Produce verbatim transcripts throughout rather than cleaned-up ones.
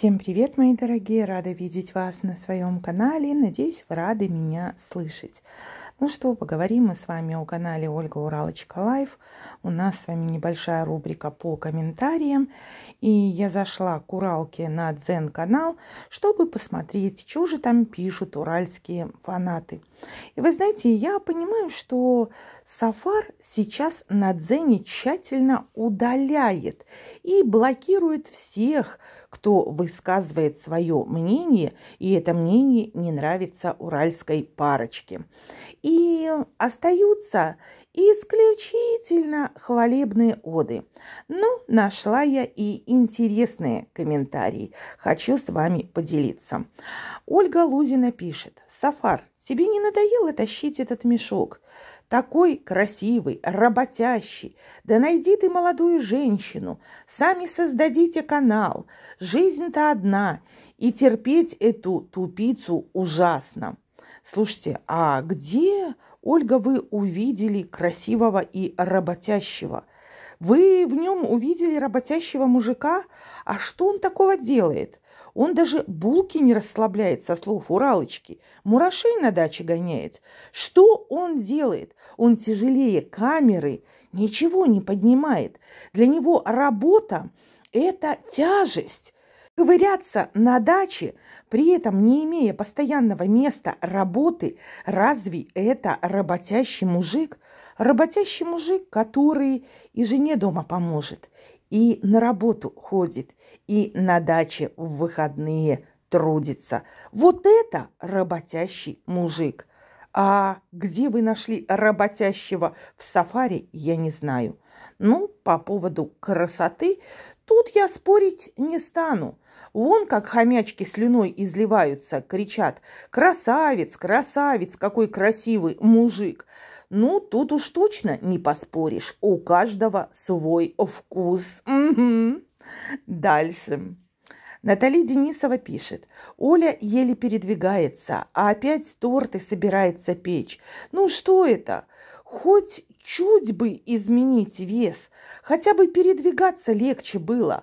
Всем привет, мои дорогие! Рада видеть вас на своем канале. Надеюсь, вы рады меня слышать. Ну что, поговорим мы с вами о канале Ольга Уралочка Лайв. У нас с вами небольшая рубрика по комментариям. И я зашла к Уралке на Дзен канал, чтобы посмотреть, что же там пишут уральские фанаты. И вы знаете, я понимаю, что Сафар сейчас на Дзене тщательно удаляет и блокирует всех, кто высказывает свое мнение, и это мнение не нравится уральской парочке. И остаются исключительно хвалебные оды. Но нашла я и интересные комментарии. Хочу с вами поделиться. Ольга Лузина пишет: «Сафар, тебе не надоело тащить этот мешок? Такой красивый, работящий. Да найди ты молодую женщину. Сами создадите канал. Жизнь-то одна. И терпеть эту тупицу ужасно». Слушайте, а где, Ольга, вы увидели красивого и работящего? Вы в нем увидели работящего мужика? А что он такого делает? Он даже булки не расслабляет, со слов Уралочки. Мурашей на даче гоняет. Что он делает? Он тяжелее камеры, ничего не поднимает. Для него работа – это тяжесть. Ковыряться на даче, при этом не имея постоянного места работы, разве это работящий мужик? Работящий мужик, который и жене дома поможет, и на работу ходит, и на даче в выходные трудится. Вот это работящий мужик. А где вы нашли работящего в Сафаре, я не знаю. Ну, по поводу красоты, тут я спорить не стану. Вон как хомячки слюной изливаются, кричат: «Красавец, красавец, какой красивый мужик!» Ну, тут уж точно не поспоришь. У каждого свой вкус. Угу. Дальше. Наталья Денисова пишет: «Оля еле передвигается, а опять торты собирается печь. Ну что это? Хоть чуть бы изменить вес, хотя бы передвигаться легче было.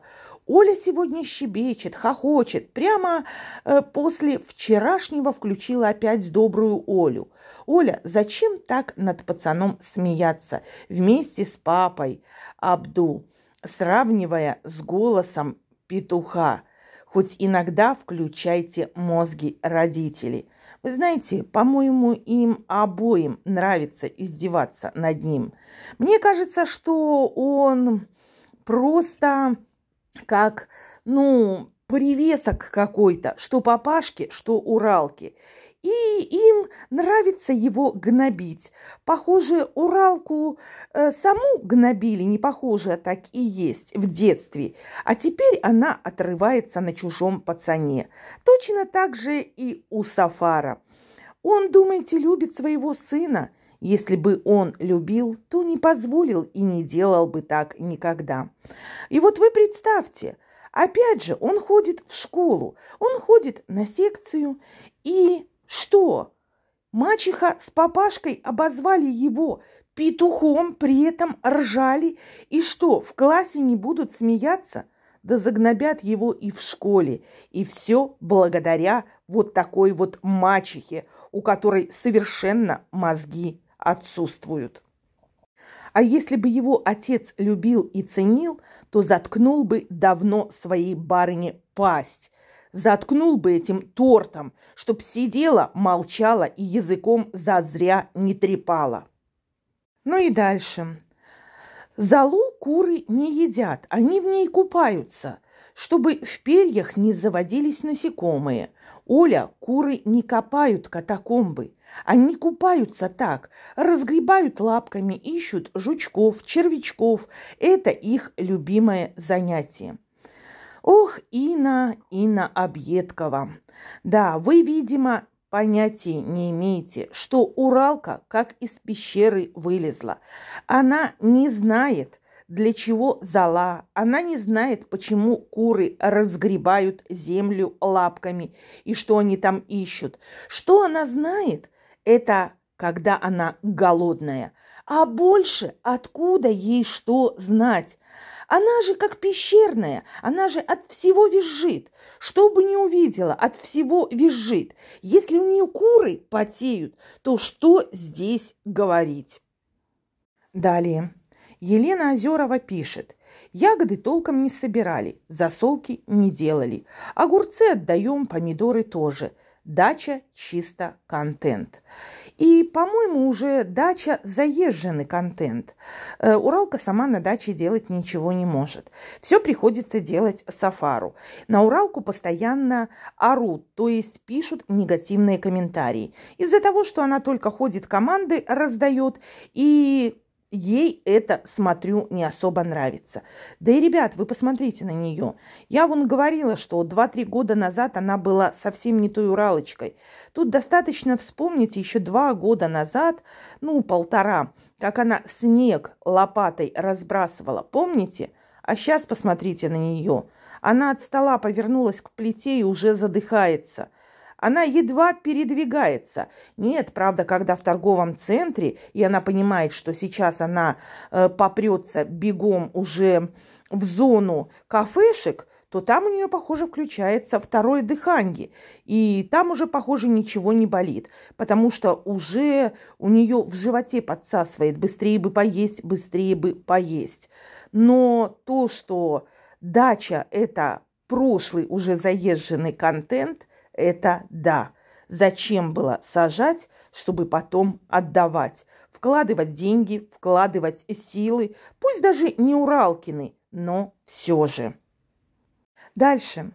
Оля сегодня щебечет, хохочет. Прямо э, после вчерашнего включила опять добрую Олю. Оля, зачем так над пацаном смеяться вместе с папой Абду, сравнивая с голосом петуха? Хоть иногда включайте мозги, родители». Вы знаете, по-моему, им обоим нравится издеваться над ним. Мне кажется, что он просто... как, ну, привесок какой-то, что папашки, что Уралки. И им нравится его гнобить. Похоже, Уралку э, саму гнобили, не похоже, так и есть, в детстве. А теперь она отрывается на чужом пацане. Точно так же и у Сафара. Он, думаете, любит своего сына? Если бы он любил, то не позволил и не делал бы так никогда. И вот вы представьте, опять же, он ходит в школу, он ходит на секцию, и что? Мачеха с папашкой обозвали его петухом, при этом ржали, и что, в классе не будут смеяться? Да загнобят его и в школе, и все благодаря вот такой вот мачехе, у которой совершенно мозги отсутствуют. А если бы его отец любил и ценил, то заткнул бы давно своей барыне пасть, заткнул бы этим тортом, чтоб сидела, молчала и языком зазря не трепала. Ну и дальше. Золу куры не едят, они в ней купаются, чтобы в перьях не заводились насекомые. Оля, куры не копают катакомбы, они купаются так, разгребают лапками, ищут жучков, червячков. Это их любимое занятие. Ох, Инна, Инна Объедкова. Да, вы, видимо, понятия не имеете, что Уралка как из пещеры вылезла. Она не знает, для чего зола. Она не знает, почему куры разгребают землю лапками и что они там ищут. Что она знает, это когда она голодная. А больше откуда ей что знать? Она же как пещерная, она же от всего визжит. Что бы ни увидела, от всего визжит. Если у нее куры потеют, то что здесь говорить? Далее. Елена Озерова пишет. Ягоды толком не собирали, засолки не делали. Огурцы отдаем, помидоры тоже. Дача чисто контент. И, по-моему, уже дача заезженный контент. Э, Уралка сама на даче делать ничего не может. Все приходится делать Сафару. На Уралку постоянно орут, то есть пишут негативные комментарии. Из-за того, что она только ходит, команды раздает, и ей это, смотрю, не особо нравится. Да и, ребят, вы посмотрите на нее. Я вон говорила, что два-три года назад она была совсем не той Уралочкой. Тут достаточно вспомнить еще два года назад, ну, полтора, как она снег лопатой разбрасывала. Помните? А сейчас посмотрите на нее. Она от стола повернулась к плите и уже задыхается. Она едва передвигается. Нет, правда, когда в торговом центре, и она понимает, что сейчас она э, попрется бегом уже в зону кафешек, то там у нее, похоже, включается второе дыхание. И там уже, похоже, ничего не болит, потому что уже у нее в животе подсасывает. Быстрее бы поесть, быстрее бы поесть. Но то, что дача – это прошлый уже заезженный контент, это да. Зачем было сажать, чтобы потом отдавать? Вкладывать деньги, вкладывать силы, пусть даже не Уралкины, но все же. Дальше.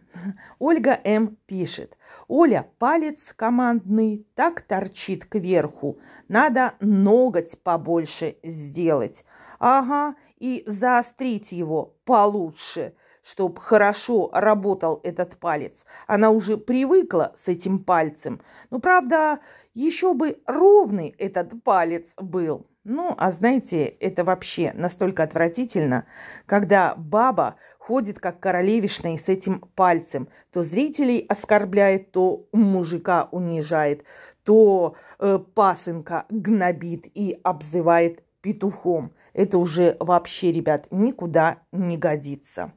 Ольга М. пишет. Оля, палец командный так торчит кверху. Надо ноготь побольше сделать. Ага, и заострить его получше, чтобы хорошо работал этот палец. Она уже привыкла с этим пальцем. Ну, правда, еще бы ровный этот палец был. Ну, а знаете, это вообще настолько отвратительно, когда баба ходит как королевишна и с этим пальцем. То зрителей оскорбляет, то мужика унижает, то э, пасынка гнобит и обзывает петухом. Это уже вообще, ребят, никуда не годится.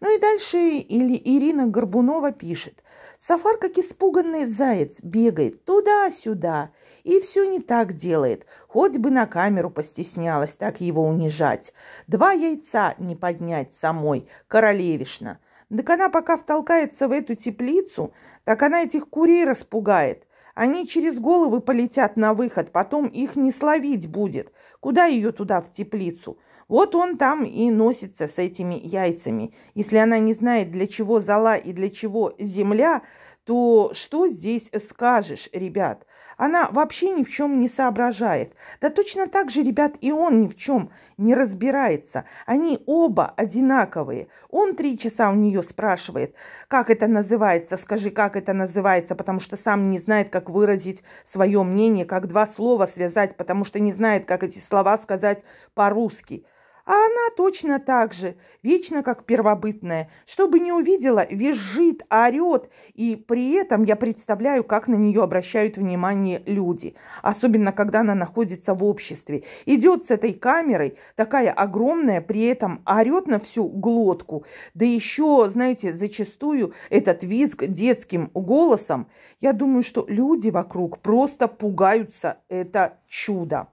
Ну и дальше Ирина Горбунова пишет. Сафар, как испуганный заяц, бегает туда-сюда и все не так делает. Хоть бы на камеру постеснялась так его унижать. Два яйца не поднять самой, королевишна. Так она пока втолкается в эту теплицу, так она этих курей распугает. Они через головы полетят на выход, потом их не словить будет. Куда ее туда, в теплицу? Вот он там и носится с этими яйцами. Если она не знает, для чего зола и для чего земля, то что здесь скажешь, ребят? Она вообще ни в чем не соображает. Да точно так же, ребят, и он ни в чем не разбирается. Они оба одинаковые. Он три часа у нее спрашивает, как это называется, скажи, как это называется, потому что сам не знает, как выразить свое мнение, как два слова связать, потому что не знает, как эти слова сказать по-русски. А она точно так же, вечно как первобытная. Что бы ни увидела, визжит, орет. И при этом я представляю, как на нее обращают внимание люди. Особенно, когда она находится в обществе. Идет с этой камерой, такая огромная, при этом орет на всю глотку. Да еще, знаете, зачастую этот визг детским голосом. Я думаю, что люди вокруг просто пугаются. Это чудо.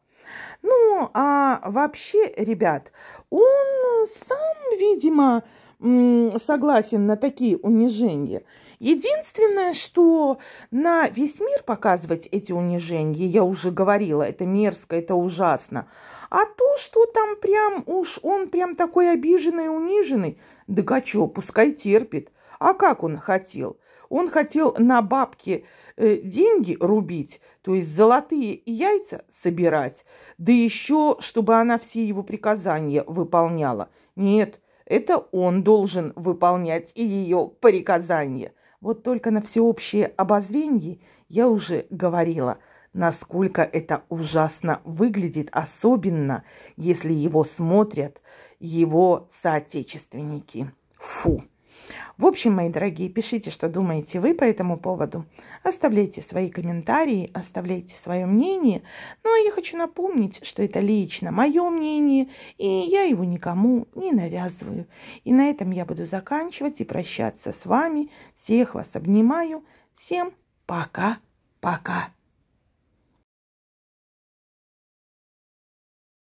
Ну, а вообще, ребят, он сам, видимо, согласен на такие унижения. Единственное, что на весь мир показывать эти унижения, я уже говорила, это мерзко, это ужасно. А то, что там прям уж он прям такой обиженный и униженный, да гачо, пускай терпит. А как он хотел? Он хотел на бабки э, деньги рубить, то есть золотые яйца собирать, да еще, чтобы она все его приказания выполняла. Нет, это он должен выполнять и ее приказания. Вот только на всеобщее обозрение я уже говорила, насколько это ужасно выглядит, особенно если его смотрят его соотечественники. Фу! В общем, мои дорогие, пишите, что думаете вы по этому поводу. Оставляйте свои комментарии, оставляйте свое мнение. Ну, а я хочу напомнить, что это лично мое мнение, и я его никому не навязываю. И на этом я буду заканчивать и прощаться с вами. Всех вас обнимаю. Всем пока-пока.